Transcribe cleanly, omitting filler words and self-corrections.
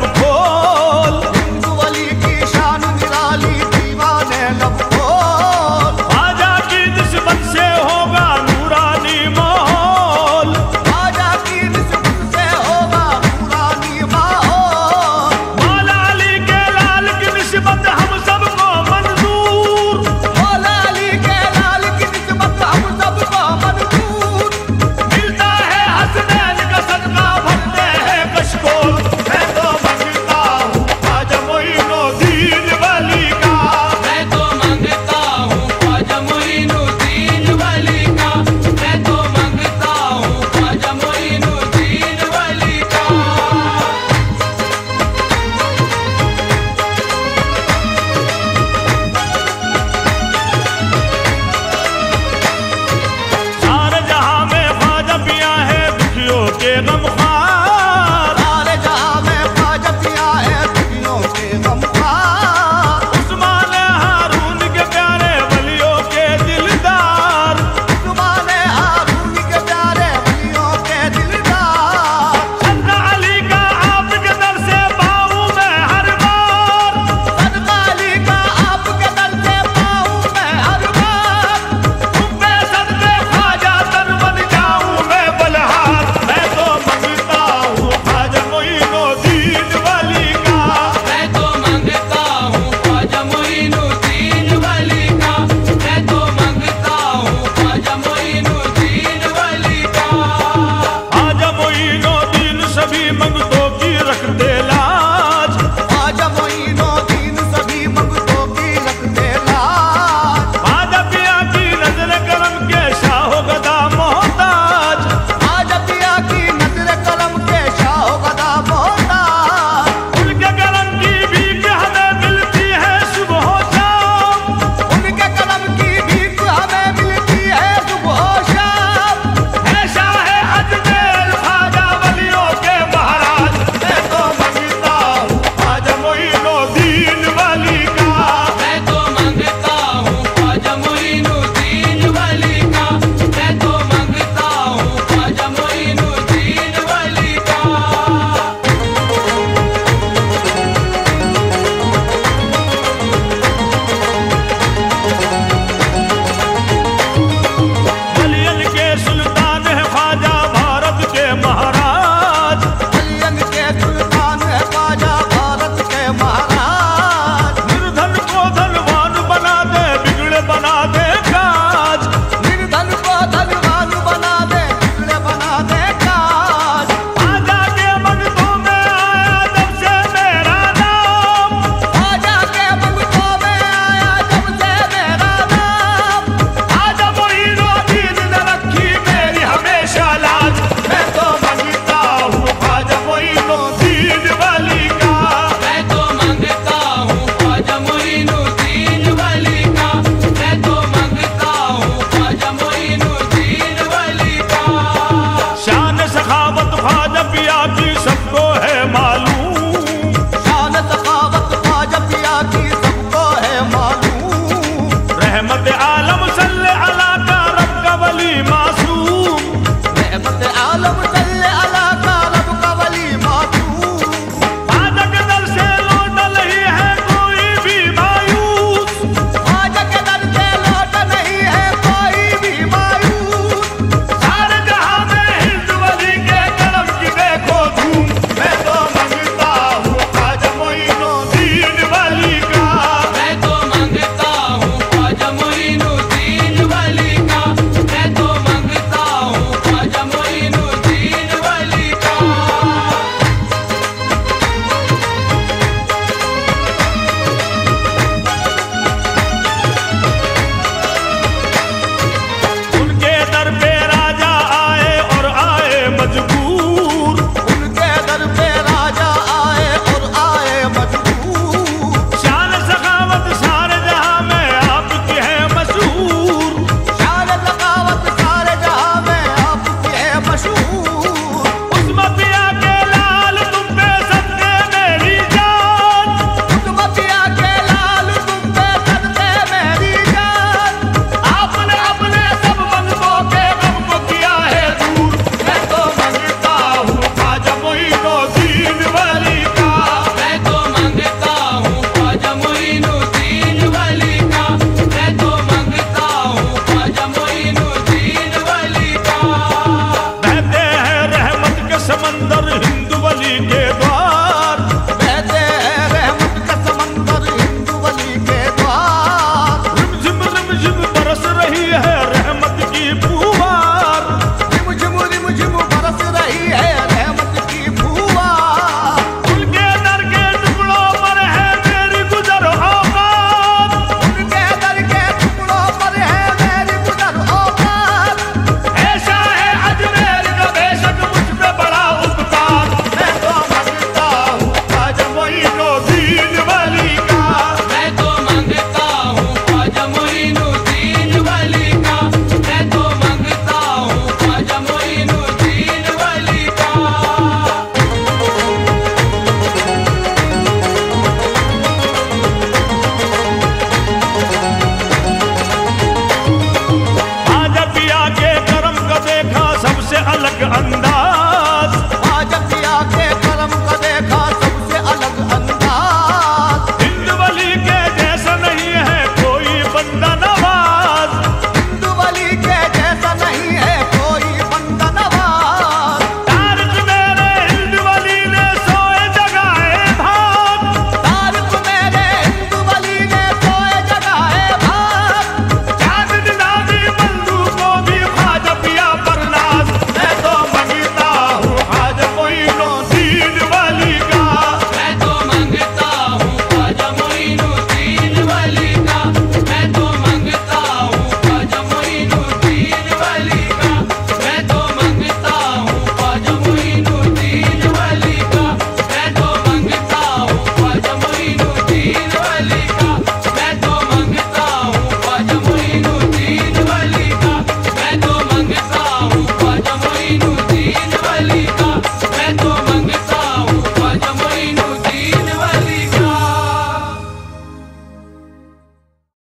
सब